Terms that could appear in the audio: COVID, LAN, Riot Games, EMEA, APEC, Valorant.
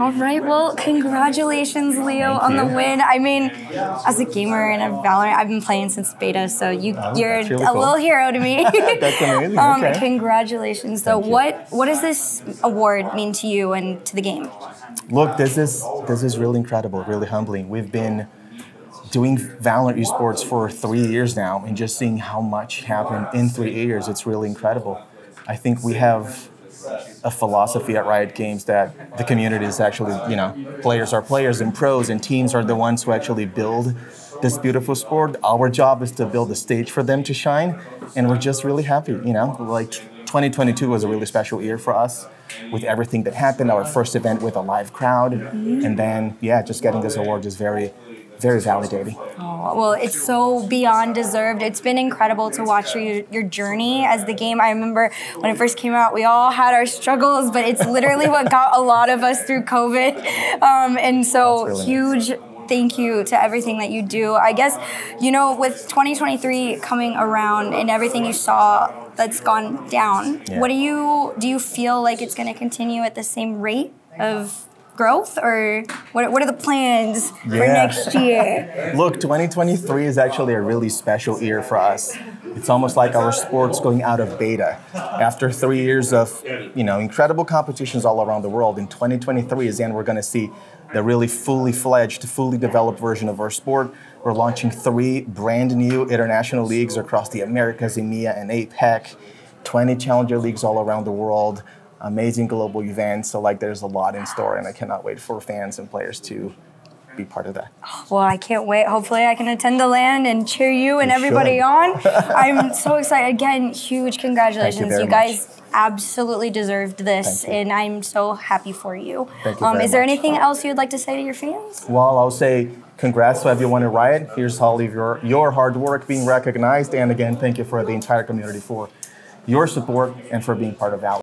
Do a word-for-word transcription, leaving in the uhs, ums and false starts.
All right, well, congratulations, Leo, on the win. I mean, as a gamer and a Valorant, I've been playing since beta, so you, oh, you're really a cool. little hero to me. That's amazing, um, okay. Congratulations. So what, what does this award mean to you and to the game? Look, this is, this is really incredible, really humbling. We've been doing Valorant esports for three years now, and just seeing how much happened in three years, it's really incredible. I think we have a philosophy at Riot Games that the community is actually, you know, players are players and pros and teams are the ones who actually build this beautiful sport. Our job is to build a stage for them to shine, and we're just really happy, you know, like twenty twenty-two was a really special year for us with everything that happened, our first event with a live crowd, and then, yeah, just getting this award is very, very validating. Oh, well, it's so beyond deserved. It's been incredible to watch your, your journey as the game. I remember when it first came out, we all had our struggles, but it's literally what got a lot of us through COVID. Um, and so really huge nice. Thank you to everything that you do. I guess, you know, with twenty twenty-three coming around and everything you saw that's gone down, yeah. what do you, do you feel like it's going to continue at the same rate of growth, or what, what are the plans yeah. for next year? Look, twenty twenty-three is actually a really special year for us. It's almost like our sport's going out of beta. After three years of, you know, incredible competitions all around the world, in twenty twenty-three is when we're going to see the really fully fledged, fully developed version of our sport. We're launching three brand new international leagues across the Americas, EMEA and APEC, twenty challenger leagues all around the world, amazing global events. So like there's a lot in store, and I cannot wait for fans and players to be part of that. Well, I can't wait. Hopefully I can attend the LAN and cheer you and you everybody should. on. I'm so excited. Again, huge congratulations. Thank you, you guys much. absolutely deserved this, and I'm so happy for you. Thank you um, is there much. anything else you'd like to say to your fans? Well, I'll say congrats to everyone at Riot. Here's all of your, your hard work being recognized. And again, thank you for the entire community for your support and for being part of Valorant.